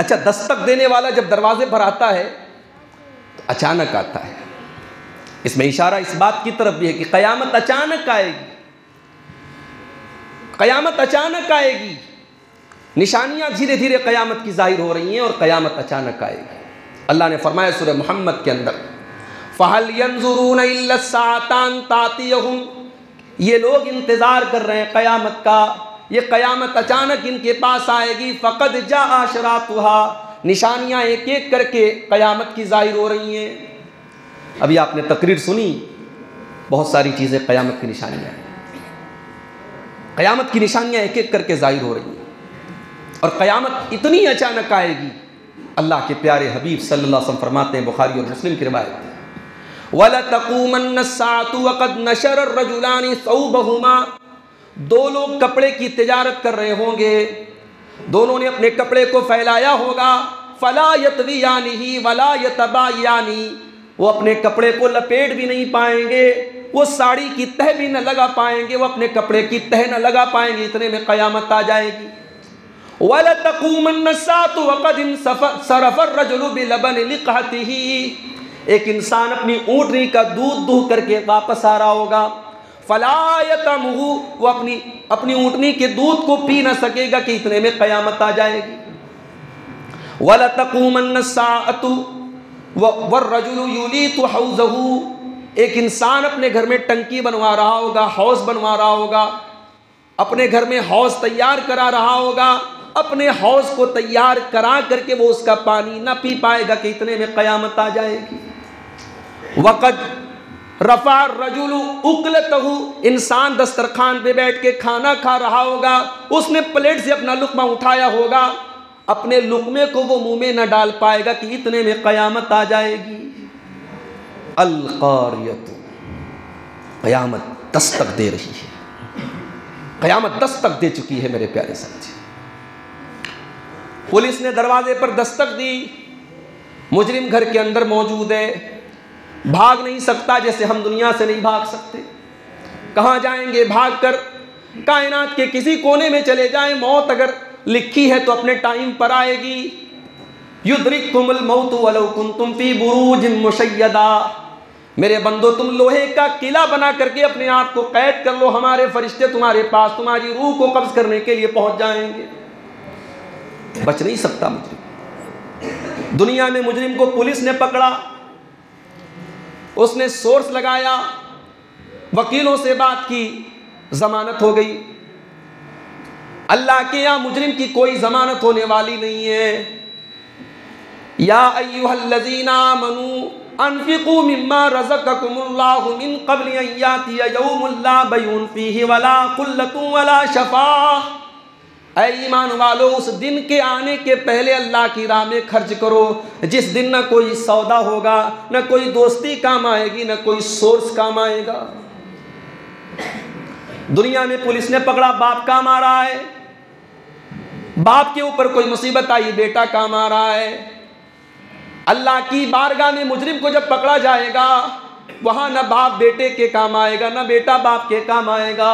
अच्छा, दस्तक देने वाला जब दरवाजे पर आता है तो अचानक आता है। इसमें इशारा इस बात की तरफ भी है कि क़यामत अचानक आएगी, क़यामत अचानक आएगी। निशानियां धीरे धीरे क़यामत की जाहिर हो रही हैं और क़यामत अचानक आएगी। अल्लाह ने फरमाया सूरह मोहम्मद के अंदर, फ़हल यंज़ुरून इल्ला सातान तातियहुम, ये लोग इंतज़ार कर रहे हैं क़यामत का, ये क़यामत अचानक इनके पास आएगी। फ़क़द जा आशरातुहा, निशानियाँ एक एक करके क़यामत की ज़ाहिर हो रही हैं। अभी आपने तकरीर सुनी, बहुत सारी चीज़ें क़यामत की निशानियाँ हैं, क़यामत की निशानियाँ एक एक करके ज़ाहिर हो रही हैं और क़यामत इतनी अचानक आएगी। अल्लाह के प्यारे हबीब सल्लल्लाहु अलैहि वसल्लम फरमाते हैं, बुखारी और मुस्लिम की रिवायत, वला तक़ूमन्न अस्साअतु वक़द नशर अर्रजुलानि सऊबहुमा, दो लोग कपड़े की तिजारत कर रहे होंगे, दोनों ने अपने कपड़े को फैलाया होगा। फला यतवियानिही वला यतबायानी, वो अपने कपड़े को लपेट भी नहीं पाएंगे, वो साड़ी की तह भी न लगा पाएंगे, वो अपने कपड़े की तह न लगा पाएंगे, इतने में क़यामत आ जाएगी। वला तक़ूमन्न अस्साअतु वक़द सरफ़ अर्रजुलु बिलबन लिक़हतिही, एक इंसान अपनी ऊँटनी का दूध दूह करके वापस आ रहा होगा। फलायतमहु, वो अपनी ऊँटनी के दूध को पी ना सकेगा कि इतने में क़यामत आ जाएगी। वलतक़ूमन्न साअतु वर्रजुलु युलीतु हौज़हु, एक इंसान अपने घर में टंकी बनवा रहा होगा, हौज़ बनवा रहा होगा, अपने घर में हौज़ तैयार करा रहा होगा, अपने हौज़ को तैयार करा करके वो उसका पानी ना पी पाएगा कि इतने में क़यामत आ जाएगी। वक़द रफ़ा रजुलु उक़लतहु, इंसान दस्तरखान पे बैठ के खाना खा रहा होगा, उसने प्लेट से अपना लुकमा उठाया होगा, अपने लुकमे को वो मुंह में ना डाल पाएगा कि इतने में क़यामत आ जाएगी। अल-क़ारियतु, क़यामत दस्तक दे रही है, क़यामत दस्तक दे चुकी है मेरे प्यारे साथी। पुलिस ने दरवाजे पर दस्तक दी, मुजरिम घर के अंदर मौजूद है, भाग नहीं सकता, जैसे हम दुनिया से नहीं भाग सकते, कहाँ जाएंगे भागकर, कायनात के किसी कोने में चले जाएं, मौत अगर लिखी है तो अपने टाइम पर आएगी। युद्रिकुमुल मौत वलौ कुंतुम फी बुरूजिम मुशय्यदा, मेरे बंदो तुम लोहे का किला बना करके अपने आप को कैद कर लो, हमारे फरिश्ते तुम्हारे पास तुम्हारी रूह को कब्ज़ करने के लिए पहुँच जाएंगे। बच नहीं सकता मुजरिम। दुनिया में मुजरिम को पुलिस ने पकड़ा, उसने सोर्स लगाया, वकीलों से बात की, जमानत हो गई। अल्लाह के यहाँ मुजरिम की कोई जमानत होने वाली नहीं है। या अय्युहल्लज़ीना आमनू अनफ़िक़ू मिम्मा रज़क़कुमुल्लाहु मिन क़ब्ल अन यातिया यौमुन ला बयउन फ़ीहि वला क़ुल्लतुन वला शफ़ाअह, ऐ ईमान वालों, उस दिन के आने के पहले अल्लाह की राह में खर्च करो, जिस दिन न कोई सौदा होगा, न कोई दोस्ती काम आएगी, न कोई सोर्स काम आएगा। दुनिया में पुलिस ने पकड़ा, बाप काम आ रहा है, बाप के ऊपर कोई मुसीबत आई, बेटा काम आ रहा है। अल्लाह की बारगाह में मुजरिम को जब पकड़ा जाएगा, वहाँ न बाप बेटे के काम आएगा, न बेटा बाप के काम आएगा।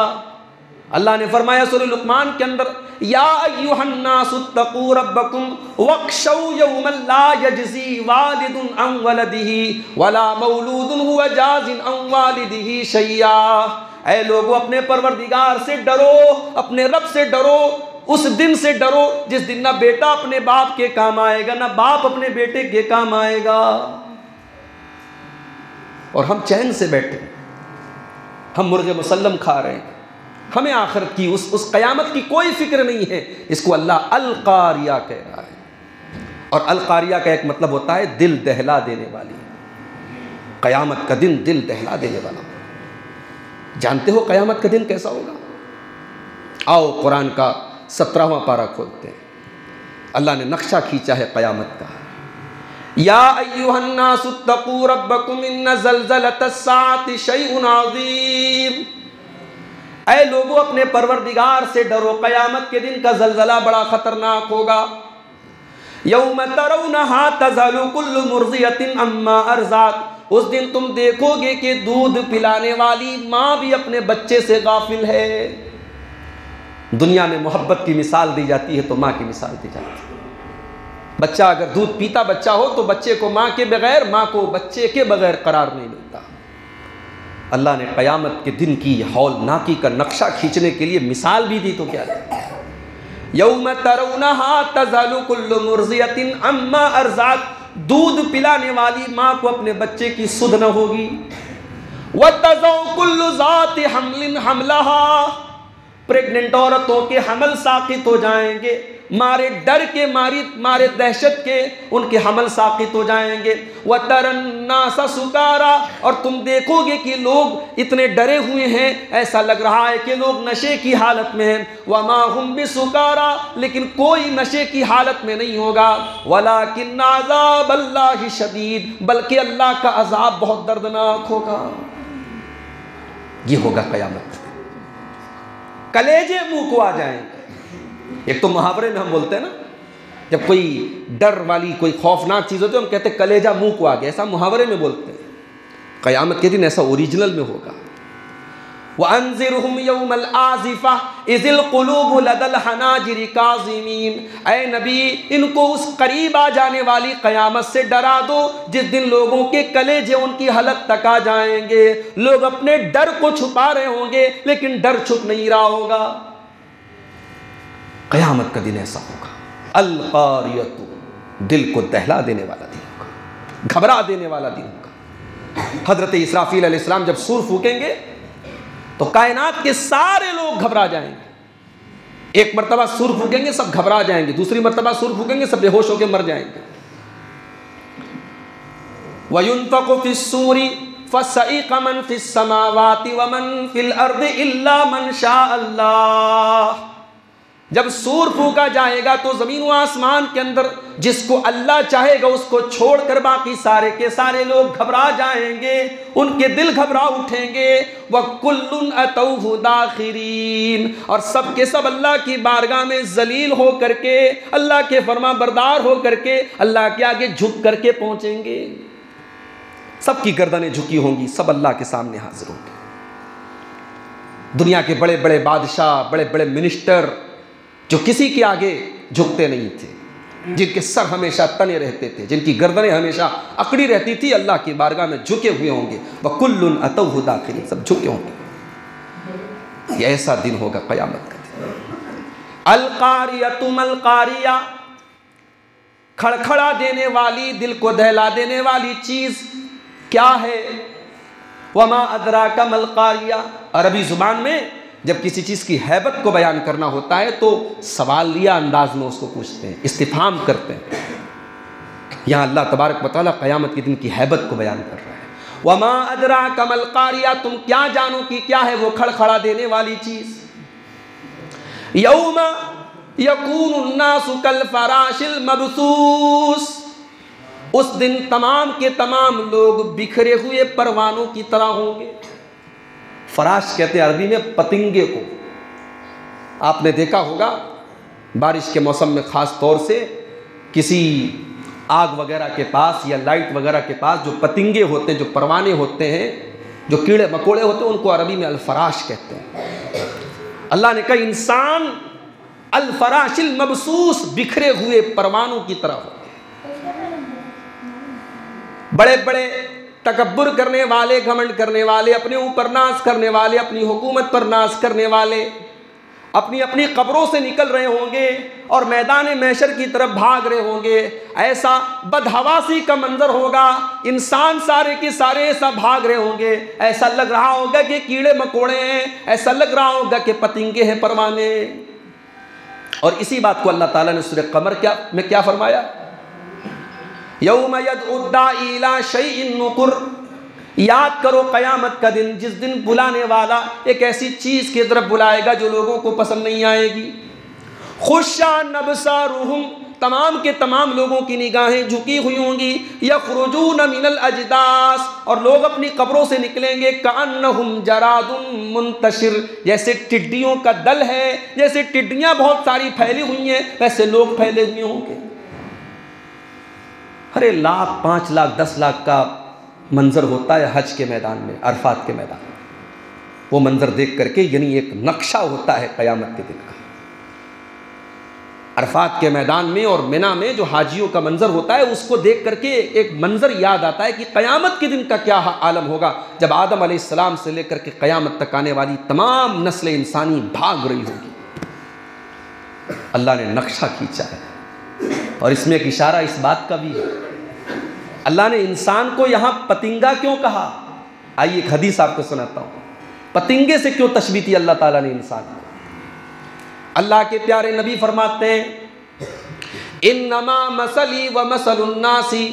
अल्लाह ने फरमाया सूरह लुकमान के अंदर, या अय्युहन्नासु तक़ू रब्बकुम वख़शौ यौमन ला यजज़ी वालिदुन अन वलदिही वला मौलूदुन हुवा जाज़िन अन वालिदिही शय्या, ऐ लोगों अपने परवरदिगार से डरो, अपने रब से डरो, उस दिन से डरो जिस दिन ना बेटा अपने बाप के काम आएगा, ना बाप अपने बेटे के काम आएगा। और हम चैन से बैठे, हम मुर्गे मुसल्लम खा रहे हैं, हमें आखिरत की उस क़यामत की कोई फ़िक्र नहीं है। इसको अल्लाह अल-क़ारिया कह रहा है, और अल-क़ारिया का एक मतलब होता है दिल दहला देने वाली। क़यामत का दिन दिल दहला देने वाला। जानते हो क़यामत का दिन कैसा होगा? आओ कुरान का 17वां पारा खोलते हैं। अल्लाह ने नक्शा खींचा है क़यामत का। या अय्युहन्नासु तक़ू रब्बकुम इन्न ज़लज़लतस साअति शैउन अज़ीम, ऐ लोगों अपने परवरदिगार से डरो, क़यामत के दिन का ज़लज़ला बड़ा ख़तरनाक होगा। यौम तरौनहा तज़हलु कुल्लु मुर्ज़ियतिन अम्मा अर्ज़ात, उस दिन तुम देखोगे कि दूध पिलाने वाली माँ भी अपने बच्चे से गाफिल है। दुनिया में मोहब्बत की मिसाल दी जाती है तो माँ की मिसाल दी जाती है। बच्चा अगर दूध पीता बच्चा हो तो बच्चे को माँ के बगैर, माँ को बच्चे के बगैर करार नहीं मिलता। अल्लाह ने क़यामत के दिन की हौलनाकी का नक्शा खींचने के लिए मिसाल भी दी तो क्या है, यौम तरूनहा तज़हलु कुल्लु मुर्ज़ियतिन अम्मा अर्ज़ात, दूध पिलाने वाली माँ को अपने बच्चे की सुध न होगी। वतज़ौ कुल्लु ज़ाति हमलिन हमलहा, प्रेग्नेंट औरतों के हमल साकित हो जाएंगे, मारे डर के मारे दहशत के उनके हमल साकित हो जाएंगे। वह तरन्नास सुकारा, और तुम देखोगे कि लोग इतने डरे हुए हैं, ऐसा लग रहा है कि लोग नशे की हालत में हैं। वमा हुम बिसुकारा, लेकिन कोई नशे की हालत में नहीं होगा। वलाकिन अज़ाब अल्लाह शदीद, बल्कि अल्लाह का अज़ाब बहुत दर्दनाक होगा। ये होगा क़यामत, कलेजे मुँह को आ जाएंगे। एक तो मुहावरे में हम बोलते हैं ना, जब कोई डर वाली कोई खौफनाक चीज़ होती है हम कहते हैं कलेजा मुंह को आ गया, ऐसा मुहावरे में बोलते हैं। क़यामत के दिन ऐसा ओरिजिनल में होगा। वअंज़िरहुम यौमल आज़िफ़ा इज़िल क़ुलूबु लदल हनाजिरि काज़िमीन, ऐ नबी इनको उस करीब आ जाने वाली क़यामत से डरा दो जिस दिन लोगों के कलेजे उनकी हलक तक आ जाएंगे। लोग अपने डर को छुपा रहे होंगे लेकिन डर छुप नहीं रहा होगा। क़यामत का दिन ऐसा होगा। अल-क़ारियतु, दिल को दहला देने वाला दिन होगा, घबरा देने वाला दिन होगा। हज़रत इसराफ़ील अलैहिस्सलाम जब सूर फूकेंगे तो कायनात के सारे लोग घबरा जाएंगे। एक मरतबा सूर फूकेंगे सब घबरा जाएंगे, दूसरी मरतबा सूर फूकेंगे सब बेहोश होकर मर जाएंगे। वयुनफ़क़ु फ़िस्सूरी फ़सईक़ मन फ़िस्समावाति वमन फ़िल अर्दि इल्ला मन शाअ अल्लाह, जब सूर फूका जाएगा तो ज़मीन व आसमान के अंदर जिसको अल्लाह चाहेगा उसको छोड़कर बाकी सारे के सारे लोग घबरा जाएंगे, उनके दिल घबरा उठेंगे। वह कुल्लुन अतौहु दाखिरीन, और सब के सब अल्लाह की बारगाह में जलील हो करके, अल्लाह के फरमा बरदार हो करके, अल्लाह के आगे झुक करके पहुँचेंगे। सबकी गर्दनें झुकी होंगी, सब अल्लाह के सामने हाजिर होंगे। दुनिया के बड़े बड़े बादशाह, बड़े बड़े मिनिस्टर जो किसी के आगे झुकते नहीं थे, जिनके सर हमेशा तने रहते थे, जिनकी गर्दनें हमेशा अकड़ी रहती थी, अल्लाह की बारगाह में झुके हुए होंगे। वह कुल्लुन अतौहु दाखिरीन, सब झुके होंगे। ये ऐसा दिन होगा क़यामत का दिन। अल-क़ारियतु मल-क़ारिया, खड़खड़ा देने वाली, दिल को दहला देने वाली चीज़ क्या है। वमा अदराका मल-क़ारिया, अरबी ज़ुबान में जब किसी चीज़ की हैबत को बयान करना होता है तो सवालिया अंदाज में उसको पूछते हैं, इस्तिफाम करते हैं। यहाँ अल्लाह तबारक व तआला क़यामत के दिन की हैबत को बयान कर रहा है। वमा अदराका मल क़ारिया, तुम क्या जानो कि क्या है वो खड़खड़ा देने वाली चीज़। यौमा यकूनु अन्नासु कल फराशिल मबसूस, उस दिन तमाम के तमाम लोग बिखरे हुए परवानों की तरह होंगे। फराश कहते हैं अरबी में पतंगे को। आपने देखा होगा बारिश के मौसम में ख़ास तौर से किसी आग वगैरह के पास या लाइट वगैरह के पास जो पतंगे होते हैं, जो परवाने होते हैं, जो कीड़े मकोड़े होते हैं, उनको अरबी में अल-फराश कहते हैं। अल्लाह ने कहा इंसान अल-फराशिल मबसूस, बिखरे हुए परवानों की तरह होंगे। बड़े बड़े तकब्बुर करने वाले, घमंड करने वाले, अपने ऊपर नाज करने वाले, अपनी हुकूमत पर नाज करने वाले अपनी अपनी कब्रों से निकल रहे होंगे और मैदान महशर की तरफ भाग रहे होंगे। ऐसा बदहवासी का मंजर होगा, इंसान सारे के सारे ऐसा भाग रहे होंगे। ऐसा लग रहा होगा कि कीड़े मकोड़े हैं, ऐसा लग रहा होगा कि पतंगे हैं, परवाने। और इसी बात को अल्लाह ताला ने सूरह कमर में क्या फरमाया, यौम यदउद्दा इला शैइन नुकुर, याद करो क़यामत का दिन जिस दिन बुलाने वाला एक ऐसी चीज़ की तरफ बुलाएगा जो लोगों को पसंद नहीं आएगी। खुशा नबसारुहुम, तमाम के तमाम लोगों की निगाहें झुकी हुई होंगी। यखरुजून मिनल अजदास, और लोग अपनी कब्रों से निकलेंगे। कअन्नहुम जरादुम मुंतशिर, जैसे टिड्डियों का दल है, जैसे टिड्डियाँ बहुत सारी फैली हुई हैं वैसे लोग फैले हुए होंगे। अरे लाख, 5 लाख, 10 लाख का मंज़र होता है हज के मैदान में, अरफात के मैदान में। वो मंज़र देख करके यानी एक नक्शा होता है क़यामत के दिन का। अरफात के मैदान में और मिना में जो हाजियों का मंज़र होता है उसको देख करके एक मंज़र याद आता है कि क़यामत के दिन का क्या आलम होगा, जब आदम अलैहिस्सलाम से लेकर के क़यामत तक आने वाली तमाम नस्ल इंसानी भाग रही होगी। अल्लाह ने नक्शा खींचा है और इसमें एक इशारा इस बात का भी है। अल्लाह ने इंसान को यहाँ पतिंगा क्यों कहा? आइए एक हदीस आपको सुनाता हूँ, पतिंगे से क्यों तशबीह दी अल्लाह ताला ने इंसान को। अल्लाह के प्यारे नबी फरमाते हैं, इन्नमा मसली व मसलुन नासी,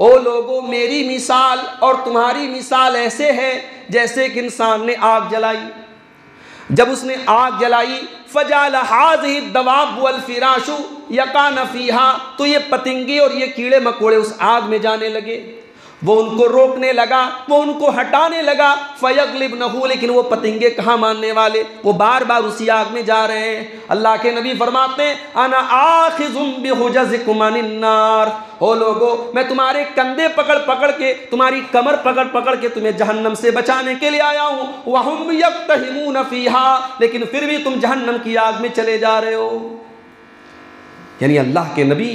ओ लोगों मेरी मिसाल और तुम्हारी मिसाल ऐसे है जैसे कि इंसान ने आग जलाई, जब उसने आग जलाई फजाल हाज़िही दवाब वल फिराशु यकान फीहा, तो ये पतंगे और ये कीड़े मकोड़े उस आग में जाने लगे, वो उनको रोकने लगा, वो उनको हटाने लगा। फ़यगलिब नहू, लेकिन वो पतंगे कहाँ मानने वाले, वो बार बार उसी आग में जा रहे हैं। अल्लाह के नबी फरमाते हैं, अना आखिज़ुम बिहुज़ज़िकुम अनिन्नार, ओ लोगो मैं तुम्हारे कंधे पकड़ पकड़ के, तुम्हारी कमर पकड़ पकड़ के तुम्हें जहन्नम से बचाने के लिए आया हूँ। वहुम यक़्तहिमून फ़ीहा, लेकिन फिर भी तुम जहन्नम की आग में चले जा रहे हो। यानी अल्लाह के नबी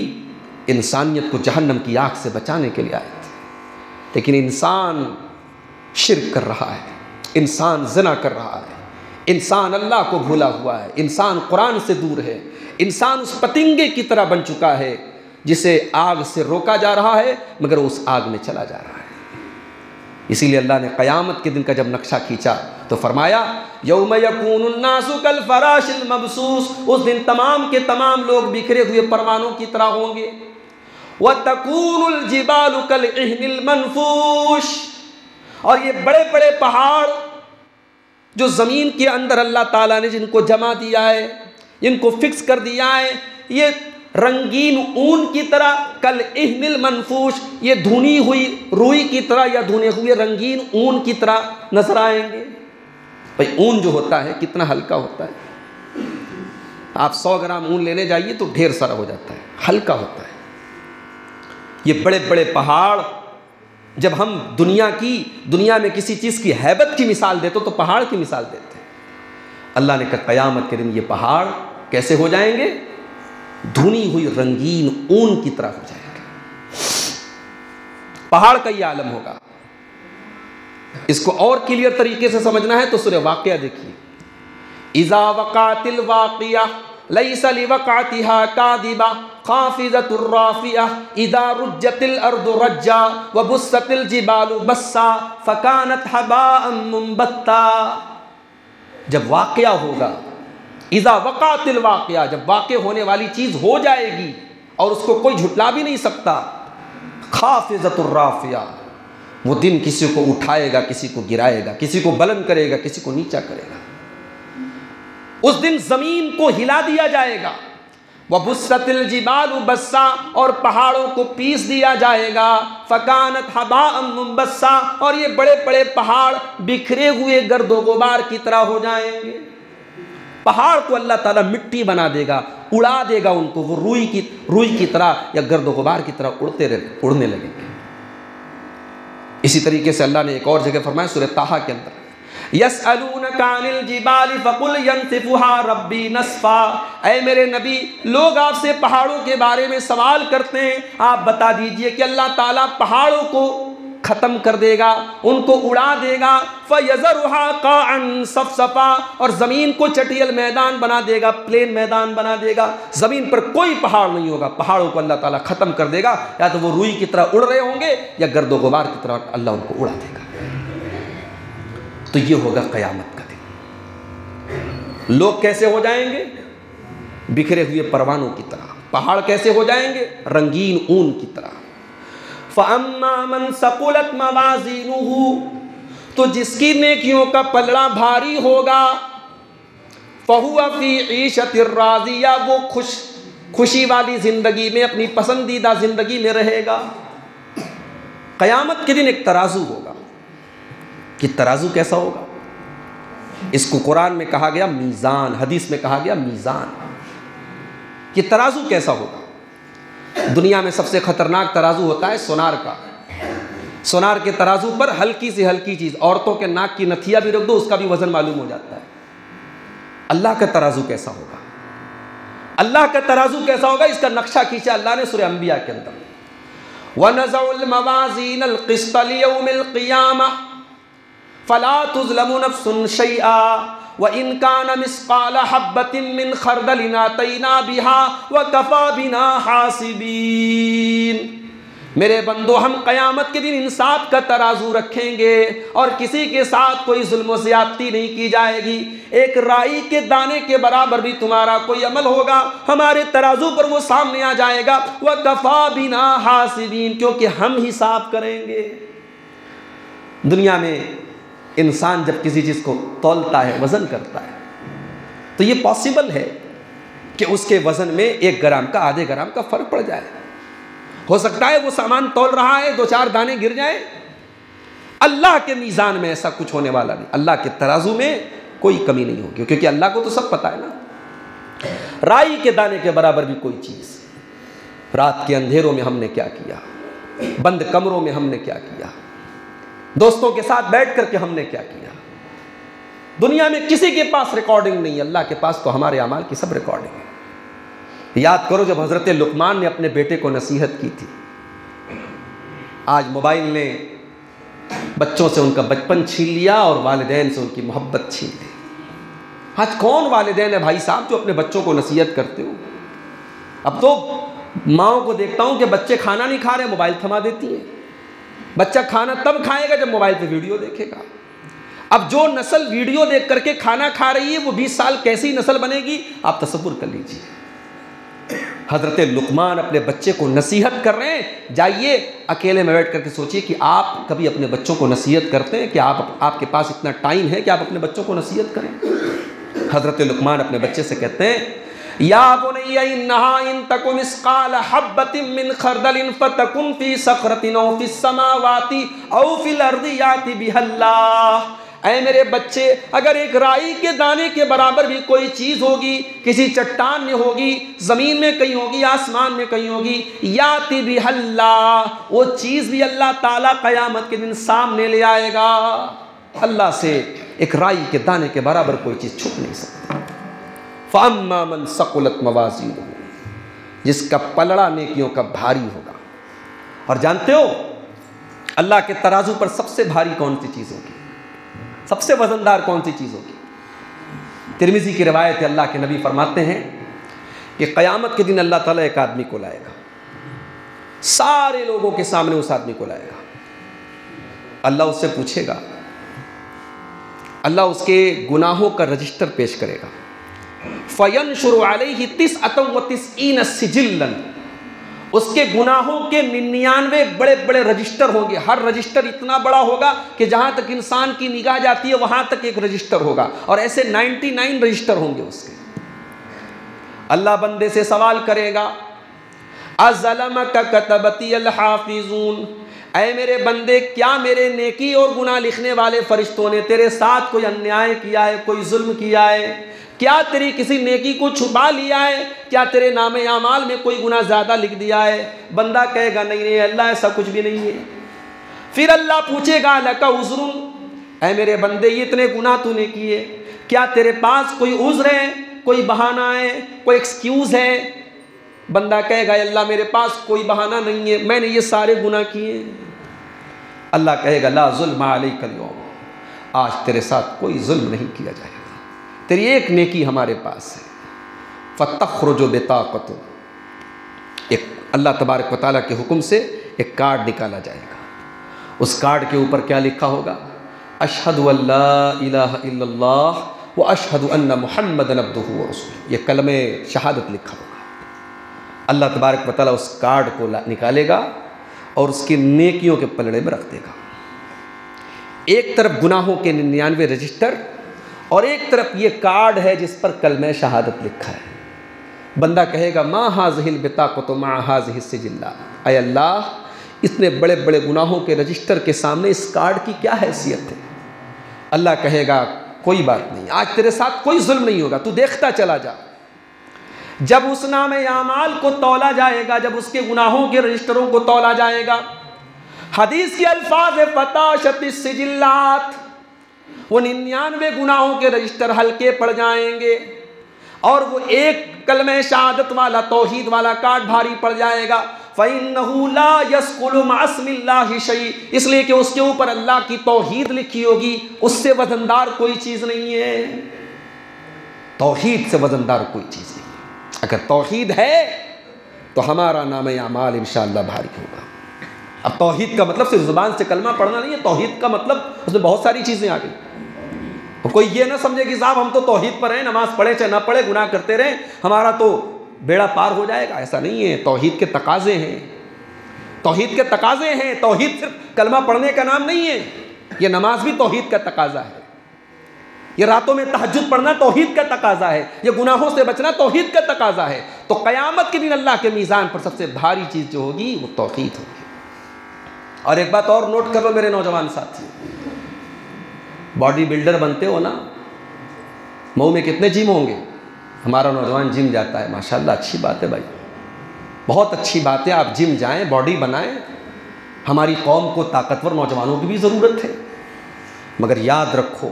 इंसानियत को जहन्नम की आग से बचाने के लिए आए, लेकिन इंसान शिर्क कर रहा है, इंसान ज़िना कर रहा है, इंसान अल्लाह को भूला हुआ है, इंसान कुरान से दूर है, इंसान उस पतंगे की तरह बन चुका है जिसे आग से रोका जा रहा है मगर उस आग में चला जा रहा है। इसीलिए अल्लाह ने क़यामत के दिन का जब नक्शा खींचा तो फरमाया, यौम यकूनुन नासु कल फराशिल मबसूस, उस दिन तमाम के तमाम लोग बिखरे हुए परवानों की तरह होंगे। व तकूनुल जिबालु कल इहनिल मनफूश, और ये बड़े बड़े पहाड़ जो ज़मीन के अंदर अल्लाह ताला ने जिनको जमा दिया है, जिनको फिक्स कर दिया है, ये रंगीन ऊन की तरह कल इहनिल मनफूश, ये धुनी हुई रुई की तरह या धुने हुए रंगीन ऊन की तरह नजर आएंगे। भाई ऊन जो होता है कितना हल्का होता है, आप 100 ग्राम ऊन लेने जाइए तो ढेर सारा हो जाता है, हल्का होता है। ये बड़े बड़े पहाड़, जब हम दुनिया में किसी चीज़ की हैबत की मिसाल देते तो पहाड़ की मिसाल देते हैं। अल्लाह ने कहा क़यामत के दिन ये पहाड़ कैसे हो जाएंगे, धुनी हुई रंगीन ऊन की तरह हो जाएंगे। पहाड़ का ये आलम होगा। इसको और क्लियर तरीके से समझना है तो सूरह वाक़िया देखिए, इज़ा वक़अतिल वाक़िया लैसा लिवक़अतिहा कादिबा खाफिज़तुर राफ़िअह इदा रुज्जतिल अर्दु रज्जा व बुस्सतिल जिबालु बस्सा फ़कानत हबाअम मुंबत्ता। जब वाक़या होगा, इज़ा वक़अतिल वाक़िया, जब वाक़े होने वाली चीज़ हो जाएगी और उसको कोई झुटला भी नहीं सकता। खाफिज़तुर राफ़िअह, वो दिन किसी को उठाएगा, किसी को गिराएगा, किसी को बुलंद करेगा, किसी को नीचा करेगा। उस दिन ज़मीन को हिला दिया जाएगा। वबुस्सतिल जिबालु बस्सा, और पहाड़ों को पीस दिया जाएगा। फ़कानत हबाअम मुंबस्सा, और ये बड़े बड़े पहाड़ बिखरे हुए गर्दो गुबार की तरह हो जाएंगे। पहाड़ को अल्लाह ताला मिट्टी बना देगा, उड़ा देगा उनको, वो रुई की तरह या गर्दो गुबार की तरह उड़ने लगेंगे। इसी तरीके से अल्लाह ने एक और जगह फरमाया सूरह ताहा के अंदर, यस्अलूनका अनिल जिबालि फ़कुल यंसिफुहा रब्बी नस्फा, ऐ मेरे नबी लोग आपसे पहाड़ों के बारे में सवाल करते हैं, आप बता दीजिए कि अल्लाह ताला पहाड़ों को ख़त्म कर देगा, उनको उड़ा देगा। फ़यज़रुहा क़ाअन सफ़सफ़ा, और ज़मीन को चटियल मैदान बना देगा, प्लेन मैदान बना देगा, ज़मीन पर कोई पहाड़ नहीं होगा। पहाड़ों को अल्लाह ताला ख़त्म कर देगा, या तो वो रुई की तरह उड़ रहे होंगे या गर्दो गुबार की तरह अल्लाह उनको उड़ा देगा। तो ये होगा क़यामत का दिन। लोग कैसे हो जाएंगे, बिखरे हुए परवानों की तरह। पहाड़ कैसे हो जाएंगे, रंगीन ऊन की तरह। फ़अम्मा मन सकुलत मवाज़ीनुहु, तो जिसकी नेकियों का पलड़ा भारी होगा, फ़हुवा फ़ी ईशतिर राज़िया, वो खुशी वाली ज़िंदगी में, अपनी पसंदीदा ज़िंदगी में रहेगा। क़यामत के दिन एक तराजू होगा कि तराजू कैसा होगा। इसको कुरान में कहा गया मीज़ान, हदीस में कहा गया मीज़ान। कि तराजू कैसा होगा। दुनिया में सबसे ख़तरनाक तराजू होता है सोनार का। सोनार के तराजू पर हल्की से हल्की चीज़, औरतों के नाक की नथिया भी रख दो उसका भी वज़न मालूम हो जाता है। अल्लाह का तराजू कैसा होगा। अल्लाह का तराजू कैसा होगा इसका नक्शा खींचा अल्लाह ने सूरह अंबिया के अंदर। वनज़उल मवाज़ीनल क़िस्ता लियौमिल क़ियामा फला तुज़लमु नफ़्सुन शैआ व इन कान मिस्क़ाल हब्बतिन मिन खरदलिन आतैना बिहा व कफ़ा बिना हासिबीन। मेरे बंदो, हम क़यामत के दिन इंसाफ का तराजू रखेंगे और किसी के साथ कोई जुल्म ज़्यादती नहीं की जाएगी। एक राई के दाने के बराबर भी तुम्हारा कोई अमल होगा हमारे तराजू पर वो सामने आ जाएगा। वह कफ़ा बिना हासिबीन, क्योंकि हम हिसाब करेंगे। दुनिया में इंसान जब किसी चीज़ को तौलता है, वज़न करता है, तो ये पॉसिबल है कि उसके वज़न में 1 ग्राम का आधे ग्राम का फ़र्क पड़ जाए। हो सकता है वो सामान तौल रहा है 2-4 दाने गिर जाए। अल्लाह के मीज़ान में ऐसा कुछ होने वाला नहीं, अल्लाह के तराजू में कोई कमी नहीं होगी, क्योंकि अल्लाह को तो सब पता है ना। राई के दाने के बराबर भी कोई चीज़। रात के अंधेरों में हमने क्या किया, बंद कमरों में हमने क्या किया, दोस्तों के साथ बैठ करके हमने क्या किया। दुनिया में किसी के पास रिकॉर्डिंग नहीं है, अल्लाह के पास तो हमारे अमाल की सब रिकॉर्डिंग है। याद करो जब हज़रत लुकमान ने अपने बेटे को नसीहत की थी। आज मोबाइल ने बच्चों से उनका बचपन छीन लिया और वालिदैन से उनकी मोहब्बत छीन ली। आज कौन वालिदैन है भाई साहब जो अपने बच्चों को नसीहत करते हो। अब तो माओं को देखता हूँ कि बच्चे खाना नहीं खा रहे, मोबाइल थमा देती हैं। बच्चा खाना तब खाएगा जब मोबाइल पे वीडियो देखेगा। अब जो नस्ल वीडियो देख करके खाना खा रही है वो 20 साल कैसी नस्ल बनेगी आप तसव्वुर कर लीजिए। हज़रत लुकमान अपने बच्चे को नसीहत कर रहे हैं। जाइए अकेले में बैठ करके सोचिए कि आप कभी अपने बच्चों को नसीहत करते हैं कि आपके पास इतना टाइम है कि आप अपने बच्चों को नसीहत करें। हज़रत लुकमान अपने बच्चे से कहते हैं, या बुनय्या इन्नहा इन तकुन मिस्क़ाल हब्बतिन मिन खरदलिन फ़तकुन फ़ी सख़रतिन औ फ़िस समावाति औ फ़िल अर्दि याति बिहल्लाह। ऐ मेरे बच्चे, अगर एक राई के दाने के बराबर भी कोई चीज़ होगी, किसी चट्टान में होगी, ज़मीन में कहीं होगी, आसमान में कहीं होगी, याति बिहल्लाह, वो चीज़ भी अल्लाह ताला क़यामत के दिन सामने ले आएगा। अल्लाह से एक राई के दाने के बराबर कोई चीज़ छुप नहीं सकती। फ़अम्मा मन सकुलत मवाज़ीनुहु, जिसका पलड़ा नेकियों का भारी होगा। और जानते हो अल्लाह के तराजू पर सबसे भारी कौन सी चीज़ होगी, सबसे वज़नदार कौन सी चीज़ होगी। तिर्मिज़ी की रिवायत है, अल्लाह के नबी फरमाते हैं कि क़यामत के दिन अल्लाह ताला एक आदमी को लाएगा, सारे लोगों के सामने उस आदमी को लाएगा। अल्लाह उससे पूछेगा, अल्लाह उसके गुनाहों का रजिस्टर पेश करेगा। फ़यंशुरु अलैहि 99 सिजिल्लन, उसके गुनाहों के 99 बड़े बड़े रजिस्टर होंगे। हर रजिस्टर इतना बड़ा होगा कि जहाँ तक इंसान की निगाह जाती है वहाँ तक एक रजिस्टर होगा, और ऐसे 99 रजिस्टर होंगे उसके। अल्लाह बंदे से सवाल करेगा, अज़लमक कतबती अल-हाफ़िज़ून, ऐ मेरे बंदे क्या मेरे नेकी और गुनाह लिखने वाले फरिश्तों ने तेरे साथ कोई अन्याय किया है, कोई जुल्म किया है, क्या तेरी किसी नेकी को छुपा लिया है, क्या तेरे नामे आमाल में कोई गुनाह ज़्यादा लिख दिया है। बंदा कहेगा नहीं नहीं अल्लाह ऐसा कुछ भी नहीं है। फिर अल्लाह पूछेगा, लका उज़्रुन, ऐ मेरे बंदे ये इतने गुनाह तूने किए, क्या तेरे पास कोई उज़्र है, कोई बहाना है, कोई एक्सक्यूज़ है। बंदा कहेगा अल्लाह मेरे पास कोई बहाना नहीं है, मैंने ये सारे गुनाह किए। अल्लाह कहेगा, ला ज़ुल्म अलैका अल-यौम, आज तेरे साथ कोई जुल्म नहीं किया जाएगा, तेरी एक नेकी हमारे पास है। फ़तख़्रुजु बिताक़त, एक अल्लाह तबारक व तआला के हुक्म से एक कार्ड निकाला जाएगा। उस कार्ड के ऊपर क्या लिखा होगा, अशहदु अल्ला इलाहा इल्लल्लाह व अशहदु अन्ना मुहम्मदन अब्दुहु व रसूलुहु, ये कलमे शहादत लिखा होगा। अल्लाह तबारक व तआला उस कार्ड को निकालेगा और उसकी नेकियों के पलड़े में रख देगा। एक तरफ गुनाहों के 99 रजिस्टर और एक तरफ ये कार्ड है जिस पर कलमे शहादत लिखा है। बंदा कहेगा, माँ हाज़िहिल बिताक़त माँ हाज़िहिस सिजिल्ला, ऐ अल्लाह इतने बड़े बड़े गुनाहों के रजिस्टर के सामने इस कार्ड की क्या हैसियत है। अल्लाह कहेगा, कोई बात नहीं, आज तेरे साथ कोई जुल्म नहीं होगा, तू देखता चला जा। जब उस नामे आमाल को तौला जाएगा, जब उसके गुनाहों के रजिस्टरों को तौला जाएगा, हदीस के अल्फाज फताशतिस सिजिल्लात, वो 99 गुनाहों के रजिस्टर हल्के पड़ जाएंगे और वो एक कलमे शहादत वाला तौहीद वाला काट भारी पड़ जाएगा। फ़इन्नहु ला यसकुलु मास्मिल्लाहि शै, इसलिए कि उसके ऊपर अल्लाह की तौहीद लिखी होगी, उससे वजनदार कोई चीज़ नहीं है। तौहीद से वजनदार कोई चीज़ नहीं है। अगर तौहीद है तो हमारा नाम अमाल इंशाअल्लाह भारी होगा। अब तौहीद का मतलब सिर्फ ज़ुबान से कलमा पढ़ना नहीं है, तौहीद का मतलब उसमें बहुत सारी चीज़ें आ गई। कोई ये ना समझे कि साहब हम तो तौहीद पर हैं, नमाज पढ़े चाहे ना पढ़े, गुनाह करते रहें, हमारा तो बेड़ा पार हो जाएगा, ऐसा नहीं है। तौहीद के तकाजे हैं, तौहीद के तकाजे हैं। तौहीद सिर्फ कलमा पढ़ने का नाम नहीं है, ये नमाज भी तौहीद का तकाजा है, ये रातों में तहज्जुद पढ़ना तौहीद का तकाजा है, ये गुनाहों से बचना तौहीद का तकाजा है। तो क़यामत के दिन अल्लाह के मीज़ान पर सबसे भारी चीज़ जो होगी वो तौहीद होगी। और एक बात और नोट कर लो मेरे नौजवान साथी, बॉडी बिल्डर बनते हो ना, मऊ में कितने जिम होंगे? हमारा नौजवान जिम जाता है, माशाल्लाह अच्छी बात है भाई, बहुत अच्छी बात है। आप जिम जाएं, बॉडी बनाएं। हमारी कौम को ताकतवर नौजवानों की भी ज़रूरत है, मगर याद रखो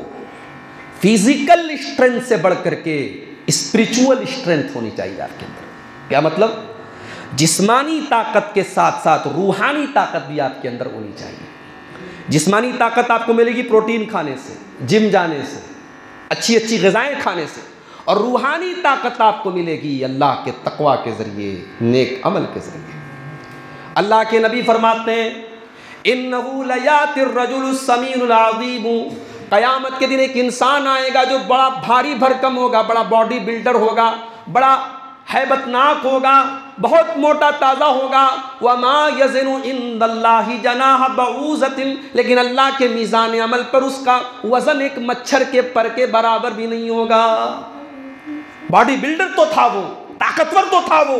फिज़िकल स्ट्रेंथ से बढ़ करके स्पिरिचुअल स्ट्रेंथ होनी चाहिए आपके अंदर। क्या मतलब? जिस्मानी ताकत के साथ साथ रूहानी ताकत भी आपके अंदर होनी चाहिए। जिस्मानी ताकत आपको मिलेगी प्रोटीन खाने से, जिम जाने से, अच्छी अच्छी ग़िज़ाएँ खाने से, और रूहानी ताकत आपको मिलेगी अल्लाह के तकवा के ज़रिए, नेक अमल के ज़रिए। अल्लाह के नबी फरमाते हैं, इन्नहु लयातिर रजुलुस समीनुल अज़ीम, क़यामत के दिन एक इंसान आएगा जो बड़ा भारी भरकम होगा, बड़ा बॉडी बिल्डर होगा, बड़ा हैबतनाक होगा, बहुत मोटा ताज़ा होगा। वमा यज़नु इंदल्लाहि जनाह बऊज़तिन, लेकिन अल्लाह के मीज़ान अमल पर उसका वज़न एक मच्छर के पर के बराबर भी नहीं होगा। बॉडी बिल्डर तो था वो, ताकतवर तो था वो,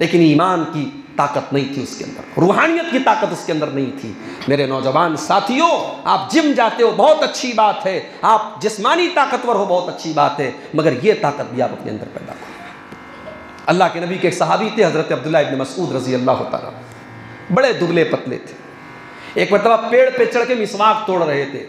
लेकिन ईमान की ताकत नहीं थी उसके अंदर, रूहानियत की ताकत उसके अंदर नहीं थी। मेरे नौजवान साथियों, आप जिम जाते हो बहुत अच्छी बात है, आप जिस्मानी ताकतवर हो बहुत अच्छी बात है, मगर ये ताकत भी आप अपने अंदर पैदा करो। अल्लाह के नबी के सहाबी थे हज़रत अब्दुल्लाह इब्न मसूद रज़ी अल्लाह तआला, बड़े दुबले पतले थे। एक मरतबा पेड़ पे चढ़ के मिसवाक तोड़ रहे थे,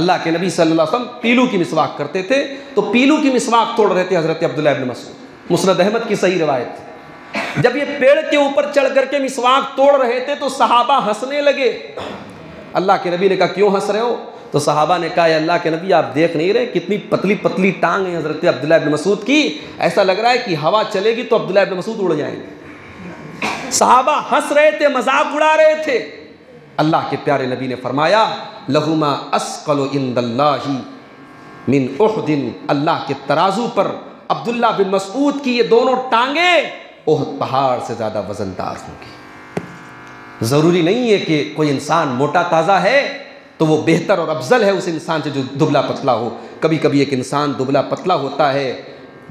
अल्लाह के नबी सल्लल्लाहु अलैहि वसल्लम पीलू की मिसवाक करते थे, तो पीलू की मिसवाक तोड़ रहे थे हज़रत अब्दुल्लाह इब्न मसूद। मुस्नद अहमद की सही रिवायत है। जब ये पेड़ के ऊपर चढ़ करके मिसवाक तोड़ रहे थे तो सहाबा हंसने लगे। अल्लाह के नबी ने कहा, क्यों हंस रहे हो? तो सहाबा ने कहा, अल्लाह के नबी आप देख नहीं रहे कितनी पतली पतली टांग है हज़रत अब्दुल्लाह इब्न मसूद की, ऐसा लग रहा है कि हवा चलेगी तो अब्दुल्लाह इब्न मसूद उड़ जाएंगे। सहाबा हंस रहे थे, मजाक उड़ा रहे थे। अल्लाह के प्यारे नबी ने फरमाया, लहुमा अस्कलु इंदल्लाहि मिन उहदिन, अल्लाह के तराजू पर अब्दुल्लाह बिन मसूद की ये दोनों टांगे ओहद पहाड़ से ज़्यादा वजनदार होंगी। ज़रूरी नहीं है कि कोई इंसान मोटा ताज़ा है तो वो बेहतर और अफजल है उस इंसान से जो दुबला पतला हो। कभी कभी एक इंसान दुबला पतला होता है,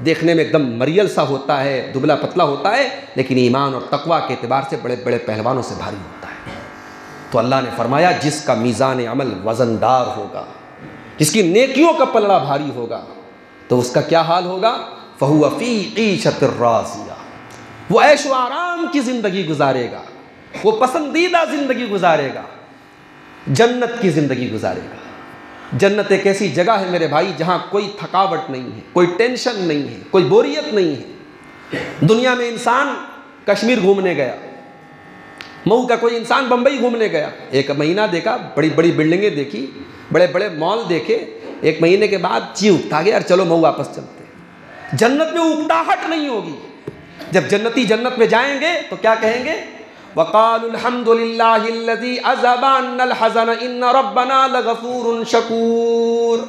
देखने में एकदम मरियल सा होता है, दुबला पतला होता है, लेकिन ईमान और तकवा के एतबार से बड़े बड़े पहलवानों से भारी होता है। तो अल्लाह ने फरमाया, जिसका मीज़ान अमल वज़नदार होगा, जिसकी नेकियों का पलड़ा भारी होगा, तो उसका क्या हाल होगा? फ़हुव फ़ी ईशतिर राज़िया, वो ऐश व आराम की ज़िंदगी गुजारेगा, वो पसंदीदा ज़िंदगी गुजारेगा, जन्नत की ज़िंदगी गुजारेगा। जन्नत एक ऐसी जगह है मेरे भाई जहाँ कोई थकावट नहीं है, कोई टेंशन नहीं है, कोई बोरियत नहीं है। दुनिया में इंसान कश्मीर घूमने गया, मऊ का कोई इंसान बम्बई घूमने गया, एक महीना देखा, बड़ी बड़ी बिल्डिंगें देखी, बड़े बड़े मॉल देखे, एक महीने के बाद जी उठता गया, चलो मऊ वापस चलते। जन्नत में उकताहट नहीं होगी। जब जन्नती जन्नत में जाएंगे तो क्या कहेंगे? वक़ालु अल्हम्दुलिल्लाहिल्लज़ी अज़हबा अन्नल हज़न इन्न रब्बना लग़फ़ूरुन शकूर।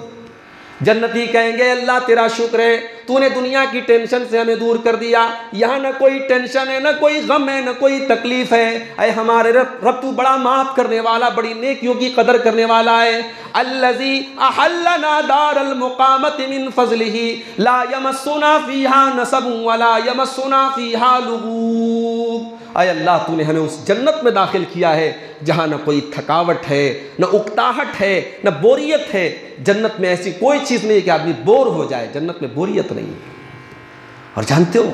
जन्नती कहेंगे, अल्लाह तेरा शुक्र है, तूने दुनिया की टेंशन से हमें दूर कर दिया, यहाँ न कोई टेंशन है, न कोई गम है, न कोई तकलीफ़ है। अरे हमारे रब तू बड़ा माफ़ करने वाला, बड़ी नेकियों की कदर करने वाला है। अल्लज़ी अहल्लना दारल मुक़ामति मिन फ़ज़लिही ला यमस्सुना फ़ीहा नसबुन वला यमस्सुना फ़ीहा लुग़ूब। अय अल्लाह, तूने हमें उस जन्नत में दाखिल किया है जहाँ न कोई थकावट है, न उकताहट है, न बोरियत है। जन्नत में ऐसी कोई चीज़ नहीं है कि आदमी बोर हो जाए, जन्नत में बोरियत नहीं है। और जानते हो,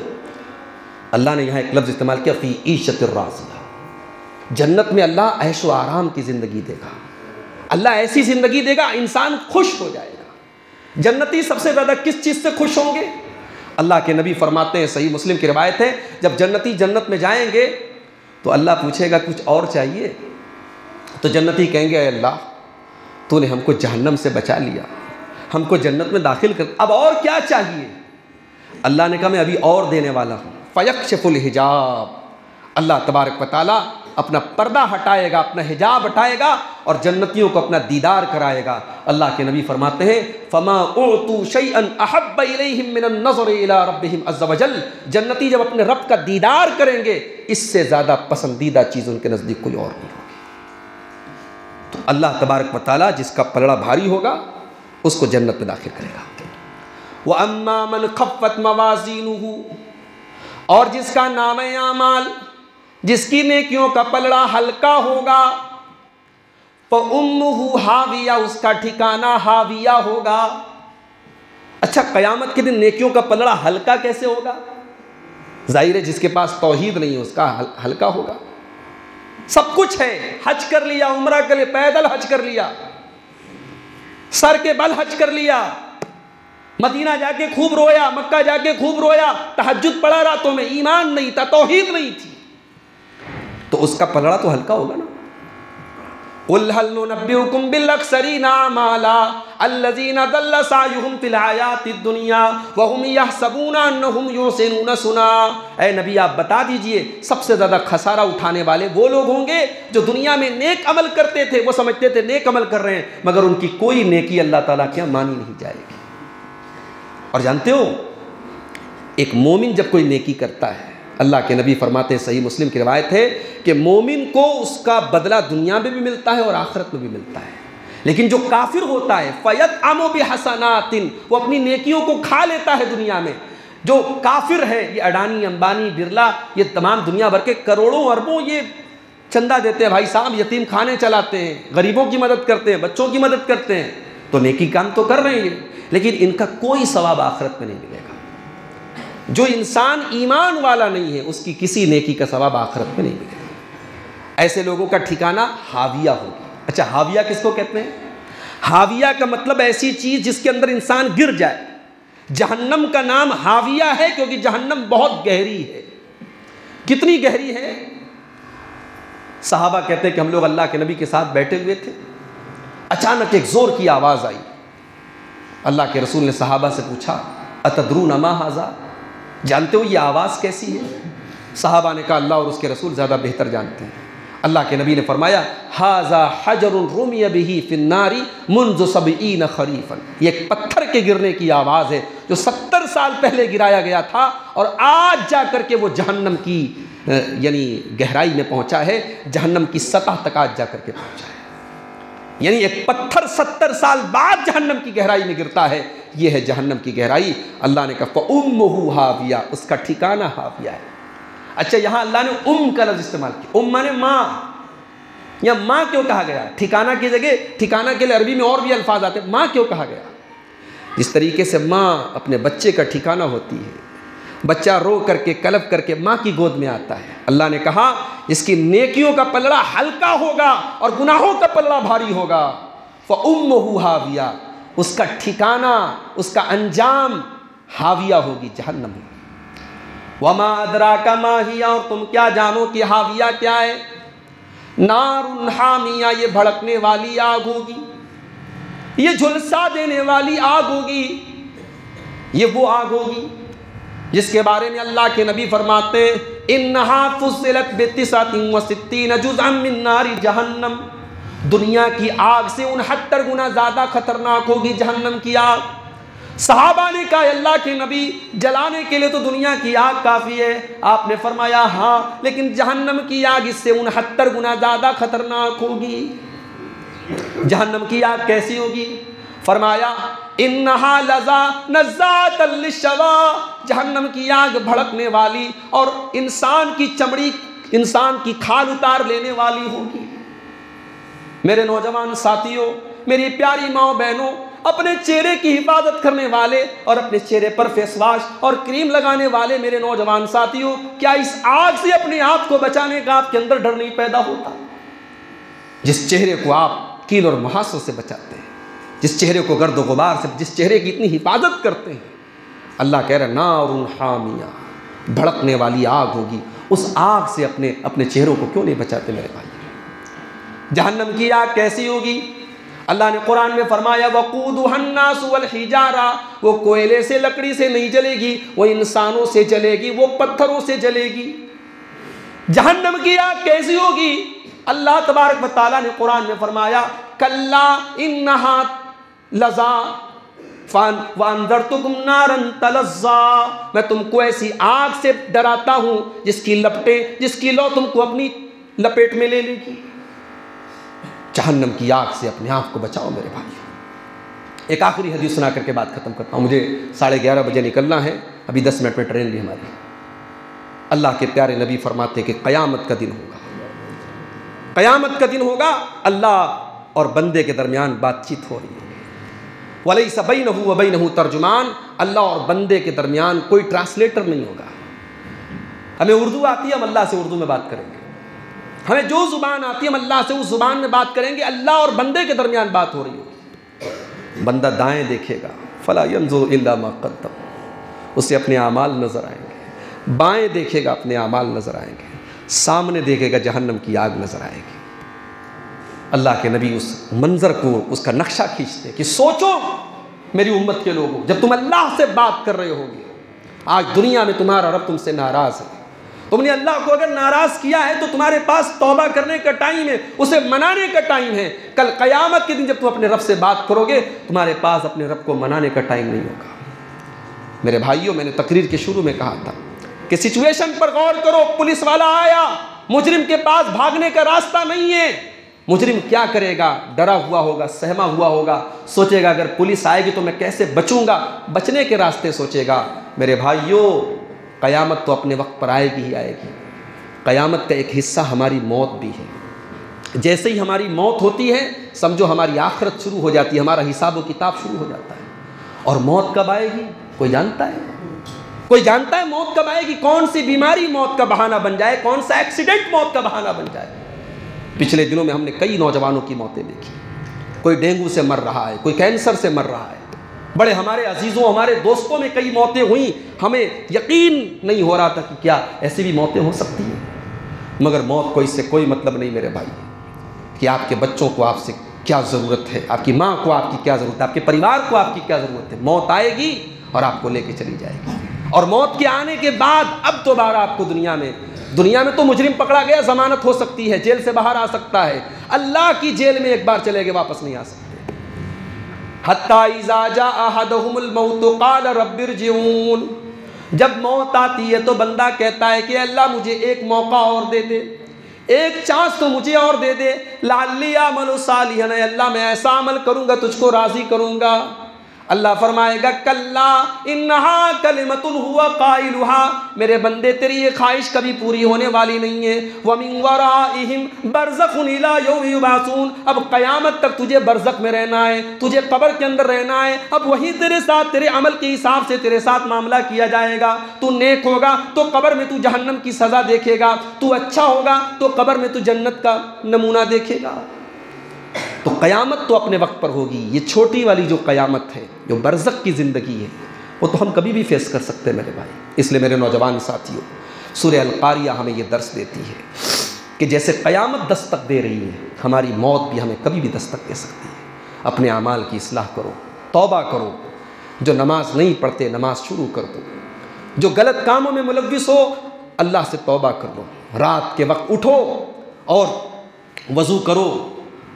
अल्लाह ने यहाँ एक लफ्ज़ इस्तेमाल किया, फ़ी ईशतिर राज़िया। जन्नत में अल्लाह ऐश व आराम की ज़िंदगी देगा, अल्लाह ऐसी ज़िंदगी देगा इंसान खुश हो जाएगा। जन्नती सबसे ज़्यादा किस चीज़ से खुश होंगे? अल्लाह के नबी फरमाते हैं, सही मुस्लिम की रिवायत है, जब जन्नती जन्नत में जाएंगे तो अल्लाह पूछेगा कुछ और चाहिए, तो जन्नती कहेंगे ऐ अल्लाह तूने हमको जहन्नम से बचा लिया, हमको जन्नत में दाखिल कर, अब और क्या चाहिए। अल्लाह ने कहा मैं अभी और देने वाला हूँ। फ़यक्शफुल हिजाब, अल्लाह तबारक व तआला अपना पर्दा हटाएगा, अपना हिजाब हटाएगा और जन्नतियों को अपना दीदार कराएगा। अल्लाह के नबी फरमाते हैं फमा उतू शैअन अहब्ब इलैहिम मिनन नज़र इला रब्बिहिम अज़्ज़ा वजल, जन्नती जब अपने रब का दीदार करेंगे इससे ज़्यादा पसंदीदा चीज़ उनके नज़दीक कोई और नहीं होगी। तो अल्लाह तबारक व तआला जिसका पलड़ा भारी होगा उसको जन्नत में दाखिल करेगा। व अम्मा मन खफ्फत मवाज़ीनुहु, और जिसका नाम आमाल, जिसकी नेकियों का पलड़ा हल्का होगा, फउम्मुहु हाविया, उसका ठिकाना हाविया होगा। अच्छा, कयामत के दिन नेकियों का पलड़ा हल्का कैसे होगा? जाहिर है जिसके पास तौहीद नहीं है उसका हल्का होगा। सब कुछ है, हज कर लिया, उम्रा के लिए पैदल हज कर लिया, सर के बल हज कर लिया, मदीना जाके खूब रोया, मक्का जाके खूब रोया, तहज्जुद पड़ा रातों में, ईमान नहीं था, तौहीद नहीं थी, तो उसका पलड़ा तो हल्का होगा ना। कुल हल नुनब्बिउकुम बिल अक्सरीन आमाला अल्लज़ीना दल्ला सायुहुम फिल हयातिद दुनिया व हुम यहसबून अन्नहुम युहसिनून सुना। ऐ नबी आप बता दीजिए, सबसे ज़्यादा खसारा उठाने वाले वो लोग होंगे जो दुनिया में नेक अमल करते थे, वो समझते थे नेक अमल कर रहे हैं, मगर उनकी कोई नेकी अल्लाह ताला क्या मानी नहीं जाएगी। और जानते हो, एक मोमिन जब कोई नेकी करता है, अल्लाह के नबी फरमाते हैं, सही मुस्लिम की रिवायत है कि मोमिन को उसका बदला दुनिया में भी मिलता है और आखिरत में भी मिलता है। लेकिन जो काफिर होता है फ़यत आमो बि हसनातिन, वो अपनी नेकियों को खा लेता है दुनिया में। जो काफिर है, ये अडानी, अंबानी, बिरला, ये तमाम दुनिया भर के करोड़ों अरबों ये चंदा देते हैं, भाई साहब यतीम खाने चलाते हैं, गरीबों की मदद करते हैं, बच्चों की मदद करते हैं, तो नेकी काम तो कर रहे हैं लेकिन इनका कोई सवाब आखिरत में नहीं मिलेगा। जो इंसान ईमान वाला नहीं है उसकी किसी नेकी का सवाब आखिरत में नहीं मिलेगा। ऐसे लोगों का ठिकाना हाविया होगा। अच्छा, हाविया किसको कहते हैं? हाविया का मतलब ऐसी चीज़ जिसके अंदर इंसान गिर जाए। जहन्नम का नाम हाविया है क्योंकि जहन्नम बहुत गहरी है। कितनी गहरी है? सहाबा कहते हैं कि हम लोग अल्लाह के नबी के साथ बैठे हुए थे, अचानक एक ज़ोर की आवाज़ आई। अल्लाह के रसूल ने सहाबा से पूछा अतद्रून मा हाज़ा, जानते हो ये आवाज़ कैसी है? सहाबा ने कहा अल्लाह और उसके रसूल ज़्यादा बेहतर जानते हैं। अल्लाह के नबी ने फरमाया हाज़ा हजरुन रुमिया बिही फिन्नारी मुन्ज़ु सबईन खरीफन, ये एक पत्थर के गिरने की आवाज़ है जो 70 साल पहले गिराया गया था और आज जा कर के वो जहन्नम की यानी गहराई में पहुँचा है, जहन्नम की सतह तक आज जा कर के पहुँचा है। यानी एक पत्थर 70 साल बाद जहन्नम की गहराई में गिरता है, यह है जहन्नम की गहराई। अल्लाह ने कहा उम्मुहु हाविया, उसका ठिकाना हाविया है। अच्छा, यहाँ अल्लाह ने उम का लफ्ज़ इस्तेमाल किया, उम माने माँ, या माँ क्यों कहा गया? ठिकाना की जगह, ठिकाना के लिए अरबी में और भी अल्फाज आते हैं, माँ क्यों कहा गया? जिस तरीके से माँ अपने बच्चे का ठिकाना होती है, बच्चा रो करके कलप करके माँ की गोद में आता है, अल्लाह ने कहा इसकी नेकियों का पलड़ा हल्का होगा और गुनाहों का पलड़ा भारी होगा। फ़उम्मुहु हाविया, उसका ठिकाना, उसका अंजाम हाविया होगी, जहन्नम होगी। वमा अदराका मा हिया, और तुम क्या जानो कि हाविया क्या है? नारुन हामिया, ये भड़कने वाली आग होगी, ये झुलसा देने वाली आग होगी, ये वो आग होगी जिसके बारे में अल्लाह के नबी फरमाते इन्नहा फुस्सिलत बितिसातिन व सित्तीन जुज़अम मिन नारी जहन्नम, दुनिया की आग से 69 गुना ज़्यादा खतरनाक होगी जहन्नम की आग। सहाबा ने कहा अल्लाह के नबी जलाने के लिए तो दुनिया की आग काफ़ी है, आपने फरमाया हाँ, लेकिन जहन्नम की आग इससे 69 गुना ज़्यादा खतरनाक होगी। जहन्नम की आग कैसी होगी? फरमाया इन्नहा लज़ा नज़्ज़ातल लिश्शवा, जहन्नम की आग भड़कने वाली और इंसान की चमड़ी, इंसान की खाल उतार लेने वाली होगी। मेरे नौजवान साथियों, मेरी प्यारी माओ बहनों, अपने चेहरे की हिफाजत करने वाले और अपने चेहरे पर फेस वॉश और क्रीम लगाने वाले मेरे नौजवान साथियों, क्या इस आग से अपने आप को बचाने का आपके अंदर डर नहीं पैदा होता? जिस चेहरे को आप कील और मुहासों से बचाते हैं, जिस चेहरे को गर्द व गुबार से, जिस चेहरे की इतनी हिफाजत करते हैं, अल्लाह कह रहा है नारुन हामिया, भड़कने वाली आग होगी। उस आग से अपने अपने चेहरों को क्यों नहीं बचाते मेरे भाई? जहन्नम की आग कैसी होगी? अल्लाह ने कुरान में फरमाया वक़ूदुहन्नासु वलहिजारा, वो कोयले से लकड़ी से नहीं जलेगी, वो इंसानों से जलेगी, वो पत्थरों से जलेगी। जहन्नम की आग कैसी होगी? अल्लाह तबारक व तआला ने कुरान में फरमाया कल्ला इन्नहा लज़ा वानदरतुकुम नारन तलज़्ज़ा, मैं तुमको ऐसी आग से डराता हूँ जिसकी लौ तुमको अपनी लपेट में ले लेगी। जहन्नम की आग से अपने आप को बचाओ मेरे भाइयों। एक आखिरी हदीस सुना करके बात ख़त्म करता हूँ, मुझे 11:30 बजे निकलना है, अभी 10 मिनट में ट्रेन भी हमारी। अल्लाह के प्यारे नबी फरमाते कि क़यामत का दिन होगा, क़यामत का दिन होगा, अल्लाह और बंदे के दरमियान बातचीत हो रही है, वलैसा बैनहू व बैनहू तर्जुमान, अल्लाह और बंदे के दरमियान कोई ट्रांसलेटर नहीं होगा। हमें उर्दू आती है, हम अल्लाह से उर्दू में बात करेंगे, हमें जो ज़ुबान आती है हम अल्लाह से उस ज़ुबान में बात करेंगे। अल्लाह और बंदे के दरमियान बात हो रही होगी। बंदा दाएँ देखेगा फला यंजुर इल्ला मा क़द्दम, उसे अपने आमाल नज़र आएंगे, बाएँ देखेगा अपने आमाल नज़र आएंगे, सामने देखेगा जहन्नम की आग नज़र आएगी। अल्लाह के नबी उस मंज़र को, उसका नक्शा खींचते कि सोचो मेरी उम्मत के लोगों, जब तुम अल्लाह से बात कर रहे होगे, आज दुनिया में तुम्हारा रब तुमसे नाराज़ है, तुमने अल्लाह को अगर नाराज़ किया है तो तुम्हारे पास तौबा करने का टाइम है, उसे मनाने का टाइम है। कल क़यामत के दिन जब तुम अपने रब से बात करोगे तुम्हारे पास अपने रब को मनाने का टाइम नहीं होगा। मेरे भाइयों, मैंने तकरीर के शुरू में कहा था कि सिचुएशन पर गौर करो। पुलिस वाला आया, मुजरिम के पास भागने का रास्ता नहीं है, मुजरिम क्या करेगा? डरा हुआ होगा, सहमा हुआ होगा, सोचेगा अगर पुलिस आएगी तो मैं कैसे बचूंगा, बचने के रास्ते सोचेगा। मेरे भाइयों, क़यामत तो अपने वक्त पर आएगी ही आएगी। क़यामत का एक हिस्सा हमारी मौत भी है। जैसे ही हमारी मौत होती है समझो हमारी आखिरत शुरू हो जाती है, हमारा हिसाब व किताब शुरू हो जाता है। और मौत कब आएगी कोई जानता है? कोई जानता है मौत कब आएगी? कौन सी बीमारी मौत का बहाना बन जाए, कौन सा एक्सीडेंट मौत का बहाना बन जाए। पिछले दिनों में हमने कई नौजवानों की मौतें देखी, कोई डेंगू से मर रहा है, कोई कैंसर से मर रहा है। बड़े हमारे अजीज़ों, हमारे दोस्तों में कई मौतें हुई, हमें यकीन नहीं हो रहा था कि क्या ऐसी भी मौतें हो सकती हैं। मगर मौत को इससे कोई मतलब नहीं मेरे भाई, कि आपके बच्चों को आपसे क्या ज़रूरत है, आपकी माँ को आपकी क्या ज़रूरत है, आपके परिवार को आपकी क्या ज़रूरत है। मौत आएगी और आपको ले कर चली जाएगी। और मौत के आने के बाद अब दोबारा आपको दुनिया में तो मुजरिम पकड़ा गया, ज़मानत हो सकती है, जेल से बाहर आ सकता है। अल्लाह की जेल में एक बार चले गए वापस नहीं आ सकते। हत्ता इज़ा जाअ अहदहुमुल मौतु क़ाल रब्बिरजिऊन, जब मौत आती है तो बंदा कहता है कि अल्लाह मुझे एक मौका और दे दे, एक चांस तो मुझे और दे दे। लअल्ली अअमलु सालिहन, अल्लाह मैं ऐसा अमल करूँगा तुझको राज़ी करूँगा। अल्लाह फरमाएगा कल्ला इन्नहा कलिमतुन हुवा काइलुहा, मेरे बंदे तेरी ये ख्वाहिश कभी पूरी होने वाली नहीं है। व मिन वराइहिम बरज़खुन इला यौमि युबासून, अब क़यामत तक तुझे बरज़ख में रहना है, तुझे कब्र के अंदर रहना है। अब वहीं तेरे साथ, तेरे अमल के हिसाब से तेरे साथ मामला किया जाएगा। तू नेक होगा तो कब्र में तू जहन्नम की सज़ा देखेगा, तू अच्छा होगा तो कब्र में तू जन्नत का नमूना देखेगा। तो क़यामत तो अपने वक्त पर होगी। ये छोटी वाली जो क़यामत है, जो बरज़ख की ज़िंदगी है, वो तो हम कभी भी फेस कर सकते हैं मेरे भाई। इसलिए मेरे नौजवान साथियों, सूरह अल-क़ारिया हमें ये दर्स देती है कि जैसे क़यामत दस्तक दे रही है, हमारी मौत भी हमें कभी भी दस्तक दे सकती है। अपने अमाल की इस्लाह करो, तौबा करो, जो नमाज नहीं पढ़ते नमाज शुरू कर दो, जो गलत कामों में मुलव्विस हो अल्लाह से तौबा कर लो। रात के वक्त उठो और वज़ू करो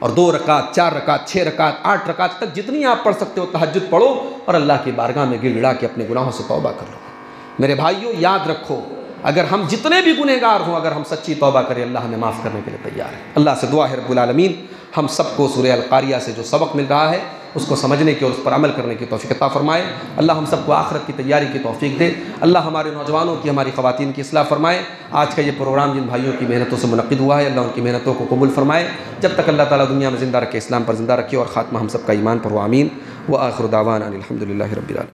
और 2 रकात, 4 रकात, 6 रकात, 8 रकात तक जितनी आप पढ़ सकते हो तहज्जुद पढ़ो और अल्लाह की बारगाह में गिड़गिड़ा के अपने गुनाहों से तौबा कर लो। मेरे भाइयों, याद रखो अगर हम जितने भी गुनहगार हों, अगर हम सच्ची तौबा करें अल्लाह हमें माफ़ करने के लिए तैयार है। अल्लाह से दुआ है रब्बुल आलमीन हम सबको सूरह अल-क़ारिया से जो सबक मिल रहा है उसको समझने की और उस पर अमल करने की तौफीक अता फ़रमाए। अल्लाह हम सबको आखिरत की तैयारी की तौफीक दे। अल्लाह हमारे नौजवानों की, हमारी ख़वातीन की इस्लाह फ़रमाए। आज का ये प्रोग्राम जिन भाइयों की मेहनतों से मुनक़्क़िद हुआ है अल्लाह उनकी मेहनतों को कबूल फ़रमाए। जब तक अल्लाह ताला दुनिया में ज़िंदा रखे, इस्लाम पर ज़िंदा रखे और ख़ात्मा हम सबका ईमान पर हो। आमीन व आखिर दावाना अनिल हम्दुलिल्लाहि रब्बिल आलमीन।